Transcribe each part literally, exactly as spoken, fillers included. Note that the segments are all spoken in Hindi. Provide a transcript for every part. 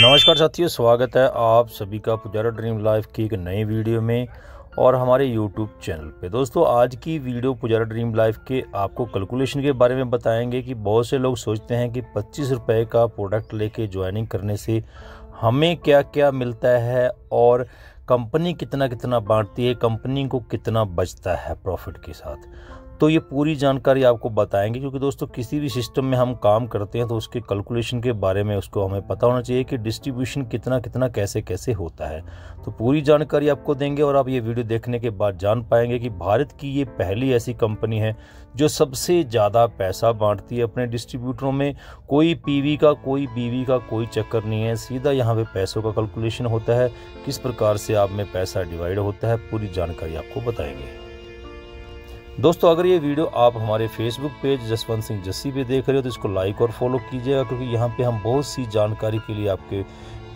नमस्कार साथियों, स्वागत है आप सभी का पुजारा ड्रीम लाइफ की एक नई वीडियो में और हमारे यूट्यूब चैनल पे। दोस्तों, आज की वीडियो पुजारा ड्रीम लाइफ के आपको कैलकुलेशन के बारे में बताएंगे कि बहुत से लोग सोचते हैं कि पच्चीस रुपये का प्रोडक्ट लेके ज्वाइनिंग करने से हमें क्या क्या मिलता है और कंपनी कितना कितना बांटती है, कंपनी को कितना बचता है प्रॉफिट के साथ। तो ये पूरी जानकारी आपको बताएंगे, क्योंकि दोस्तों किसी भी सिस्टम में हम काम करते हैं तो उसके कैलकुलेशन के बारे में उसको हमें पता होना चाहिए कि डिस्ट्रीब्यूशन कितना कितना कैसे कैसे होता है। तो पूरी जानकारी आपको देंगे और आप ये वीडियो देखने के बाद जान पाएंगे कि भारत की ये पहली ऐसी कंपनी है जो सबसे ज़्यादा पैसा बांटती है अपने डिस्ट्रीब्यूटरों में। कोई पीवी का, कोई बीवी का कोई चक्कर नहीं है, सीधा यहाँ पर पैसों का कैलकुलेशन होता है, किस प्रकार से आप में पैसा डिवाइड होता है, पूरी जानकारी आपको बताएंगे। दोस्तों, अगर ये वीडियो आप हमारे फेसबुक पेज जसवंत सिंह जस्सी पे देख रहे हो तो इसको लाइक और फॉलो कीजिएगा, क्योंकि यहाँ पे हम बहुत सी जानकारी के लिए आपके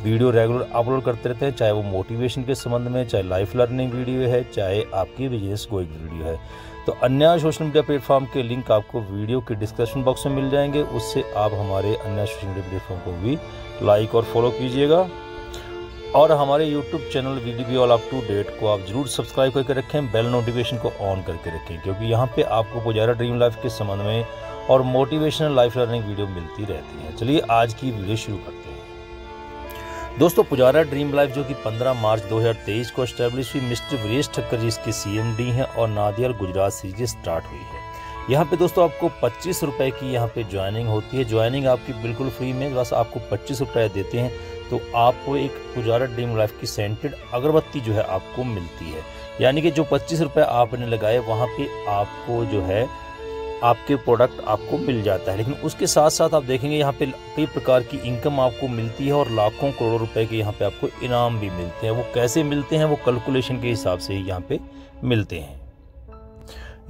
वीडियो रेगुलर अपलोड करते रहते हैं, चाहे वो मोटिवेशन के संबंध में, चाहे लाइफ लर्निंग वीडियो है, चाहे आपकी बिजनेस कोई वीडियो है। तो अन्य सोशल मीडिया प्लेटफॉर्म के लिंक आपको वीडियो के डिस्क्रिप्शन बॉक्स में मिल जाएंगे, उससे आप हमारे अन्य सोशल मीडिया प्लेटफॉर्म को भी लाइक और फॉलो कीजिएगा और हमारे YouTube channel VDB all up to date को आप जरूर सब्सक्राइब करके रखें, बेल नोटिफिकेशन को ऑन करके रखें, क्योंकि यहाँ पे आपको पुजारा ड्रीम लाइफ के संबंध में और मोटिवेशनल लाइफ लर्निंग वीडियो मिलती रहती है। चलिए आज की वीडियो शुरू करते हैं। दोस्तों, पुजारा ड्रीम लाइफ जो कि पंद्रह मार्च दो हज़ार तेईस को एस्टेब्लिश हुई, मिस्टर वीरेस ठक्कर जी इसके सी एम डी हैं और नादियाल गुजरात से ये स्टार्ट हुई है। यहाँ पे दोस्तों आपको पच्चीस रुपये की यहाँ पे ज्वाइनिंग होती है। ज्वाइनिंग आपकी बिल्कुल फ्री में, बस आपको पच्चीस रुपये देते हैं तो आपको एक पुजारा ड्रीम लाइफ की सेंटेड अगरबत्ती जो है आपको मिलती है। यानी कि जो पच्चीस रुपये आपने लगाए वहाँ पे आपको जो है आपके प्रोडक्ट आपको मिल जाता है। लेकिन उसके साथ साथ आप देखेंगे यहाँ पे कई प्रकार की इनकम आपको मिलती है और लाखों करोड़ों रुपए के यहाँ पे आपको इनाम भी मिलते हैं। वो कैसे मिलते हैं, वो कैलकुलेशन के हिसाब से ही यहाँ पे मिलते हैं।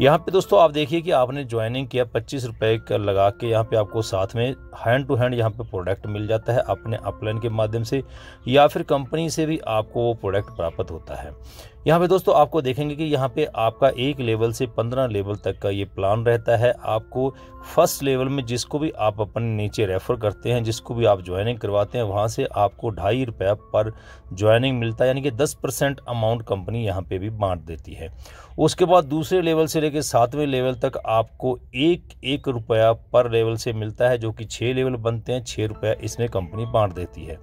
यहाँ पे दोस्तों आप देखिए कि आपने ज्वाइनिंग किया पच्चीस रुपये का लगा के, यहाँ पे आपको साथ में हैंड टू हैंड यहाँ पे प्रोडक्ट मिल जाता है अपने अपलाइन के माध्यम से या फिर कंपनी से भी आपको वो प्रोडक्ट प्राप्त होता है। यहाँ पे दोस्तों आपको देखेंगे कि यहाँ पे आपका एक लेवल से पंद्रह लेवल तक का ये प्लान रहता है। आपको फर्स्ट लेवल में जिसको भी आप अपने नीचे रेफ़र करते हैं, जिसको भी आप ज्वाइनिंग करवाते हैं, वहाँ से आपको ढाई रुपया पर ज्वाइनिंग मिलता है, यानी कि दस परसेंट अमाउंट कंपनी यहाँ पे भी बांट देती है। उसके बाद दूसरे लेवल से लेकर सातवें लेवल तक आपको एक एक रुपया पर लेवल से मिलता है, जो कि छः लेवल बनते हैं, छः रुपया इसमें कंपनी बाँट देती है।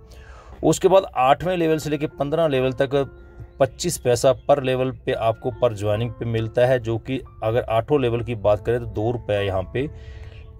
उसके बाद आठवें लेवल से लेकर पंद्रह लेवल तक पच्चीस पैसा पर लेवल पे आपको पर ज्वाइनिंग पे मिलता है, जो कि अगर आठों लेवल की बात करें तो दो रुपया यहाँ पे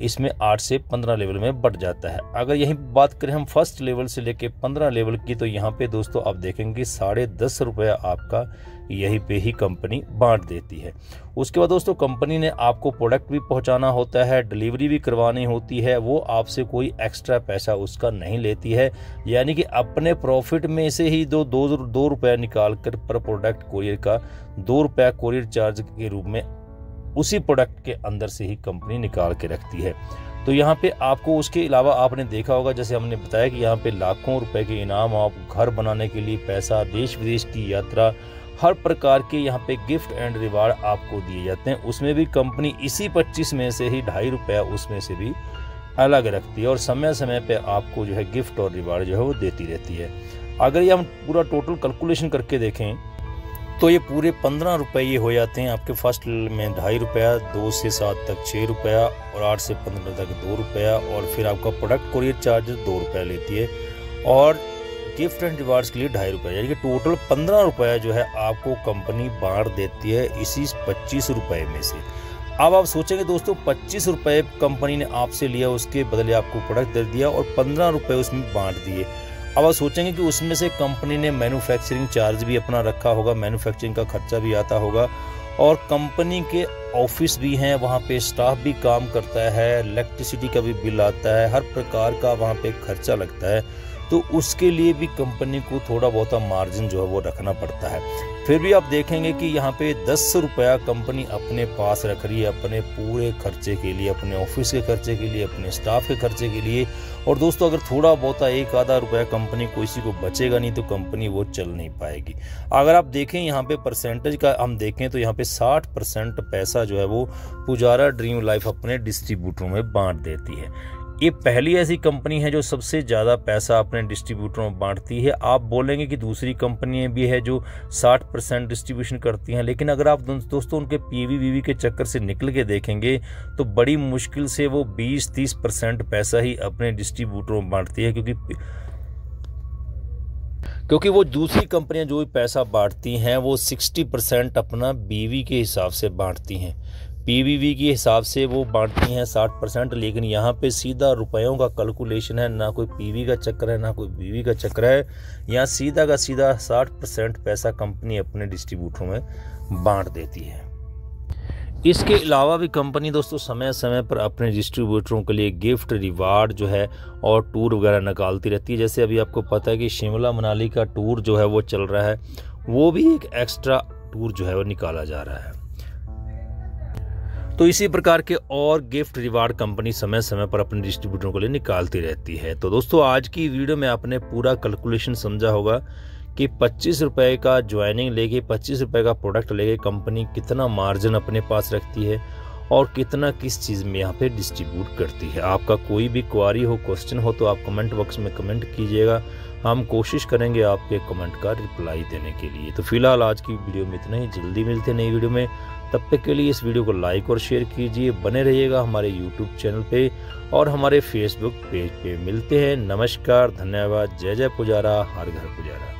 इसमें आठ से पंद्रह लेवल में बढ़ जाता है। अगर यहीं बात करें हम फर्स्ट लेवल से लेके पंद्रह लेवल की, तो यहाँ पे दोस्तों आप देखेंगे कि साढ़े दस रुपया आपका यहीं पे ही कंपनी बांट देती है। उसके बाद दोस्तों कंपनी ने आपको प्रोडक्ट भी पहुंचाना होता है, डिलीवरी भी करवानी होती है, वो आपसे कोई एक्स्ट्रा पैसा उसका नहीं लेती है। यानी कि अपने प्रॉफिट में से ही दो दो, दो रुपया निकाल कर पर प्रोडक्ट कोरियर का दो रुपया कोरियर चार्ज के रूप में उसी प्रोडक्ट के अंदर से ही कंपनी निकाल के रखती है। तो यहाँ पे आपको उसके अलावा आपने देखा होगा, जैसे हमने बताया कि यहाँ पे लाखों रुपए के इनाम, आप घर बनाने के लिए पैसा, देश विदेश की यात्रा, हर प्रकार के यहाँ पे गिफ्ट एंड रिवार्ड आपको दिए जाते हैं। उसमें भी कंपनी इसी पच्चीस में से ही ढाई रुपया उसमें से भी अलग रखती है और समय समय पर आपको जो है गिफ्ट और रिवार्ड जो है वो देती रहती है। अगर ये हम पूरा टोटल कैलकुलेशन करके देखें तो ये पूरे पंद्रह रुपये ये हो जाते हैं आपके फर्स्ट में ढाई रुपया, दो से सात तक छः रुपया और आठ से पंद्रह तक दो रुपया, और फिर आपका प्रोडक्ट कोरियर चार्ज दो रुपया लेती है और गिफ्ट एंड रिवार्ड्स के लिए ढाई रुपया, यानी कि टोटल पंद्रह रुपया जो है आपको कंपनी बांट देती है इसी पच्चीस रुपये में से। अब आप सोचेंगे दोस्तों पच्चीस रुपये कंपनी ने आपसे लिया, उसके बदले आपको प्रोडक्ट दे दिया और पंद्रह रुपये उसमें बाँट दिए। अब आप सोचेंगे कि उसमें से कंपनी ने मैन्युफैक्चरिंग चार्ज भी अपना रखा होगा, मैन्युफैक्चरिंग का खर्चा भी आता होगा और कंपनी के ऑफिस भी हैं, वहाँ पे स्टाफ भी काम करता है, इलेक्ट्रिसिटी का भी बिल आता है, हर प्रकार का वहाँ पे खर्चा लगता है। तो उसके लिए भी कंपनी को थोड़ा बहुत मार्जिन जो है वो रखना पड़ता है। फिर भी आप देखेंगे कि यहाँ पे दस रुपया कंपनी अपने पास रख रही है अपने पूरे खर्चे के लिए, अपने ऑफिस के खर्चे के लिए, अपने स्टाफ के खर्चे के लिए। और दोस्तों अगर थोड़ा बहुत एक आधा रुपया कंपनी को इसी को बचेगा नहीं तो कंपनी वो चल नहीं पाएगी। अगर आप देखें यहाँ पे परसेंटेज का हम देखें तो यहाँ पे साठ परसेंट पैसा जो है वो पुजारा ड्रीम लाइफ अपने डिस्ट्रीब्यूटरों में बाँट देती है। ये पहली ऐसी कंपनी है जो सबसे ज़्यादा पैसा अपने डिस्ट्रीब्यूटरों में बांटती है। आप बोलेंगे कि दूसरी कंपनियां भी है जो साठ परसेंट डिस्ट्रीब्यूशन करती हैं, लेकिन अगर आप दोस्तों उनके पीवी के चक्कर से निकल के देखेंगे तो बड़ी मुश्किल से वो बीस तीस परसेंट पैसा ही अपने डिस्ट्रीब्यूटरों में बांटती है, क्योंकि क्योंकि वो दूसरी कंपनियां जो भी पैसा बांटती हैं वो साठ परसेंट अपना बीवी के हिसाब से बांटती हैं। पीवीवी के हिसाब से वो बांटती हैं साठ परसेंट, लेकिन यहाँ पे सीधा रुपयों का कैलकुलेशन है, ना कोई पीवी का चक्कर है ना कोई बीवी का चक्कर है। यहाँ सीधा का सीधा साठ परसेंट पैसा कंपनी अपने डिस्ट्रीब्यूटरों में बांट देती है। इसके अलावा भी कंपनी दोस्तों समय समय पर अपने डिस्ट्रीब्यूटरों के लिए गिफ्ट, रिवार्ड जो है और टूर वगैरह निकालती रहती है। जैसे अभी आपको पता है कि शिमला मनाली का टूर जो है वो चल रहा है, वो भी एक एक्स्ट्रा टूर जो है वो निकाला जा रहा है। तो इसी प्रकार के और गिफ्ट रिवार्ड कंपनी समय समय पर अपने डिस्ट्रीब्यूटरों के लिए निकालती रहती है। तो दोस्तों आज की वीडियो में आपने पूरा कैलकुलेशन समझा होगा कि पच्चीस रुपये का ज्वाइनिंग लेके, पच्चीस रुपये का प्रोडक्ट लेके कंपनी कितना मार्जिन अपने पास रखती है और कितना किस चीज़ में यहाँ पे डिस्ट्रीब्यूट करती है। आपका कोई भी क्वारी हो, क्वेश्चन हो तो आप कमेंट बॉक्स में कमेंट कीजिएगा, हम कोशिश करेंगे आपके कमेंट का रिप्लाई देने के लिए। तो फिलहाल आज की वीडियो में इतना ही, जल्दी मिलते हैं नई वीडियो में। तब तक के लिए इस वीडियो को लाइक और शेयर कीजिए, बने रहिएगा हमारे यूट्यूब चैनल पे और हमारे फेसबुक पेज पे। मिलते हैं, नमस्कार, धन्यवाद, जय जय पुजारा, हर घर पुजारा।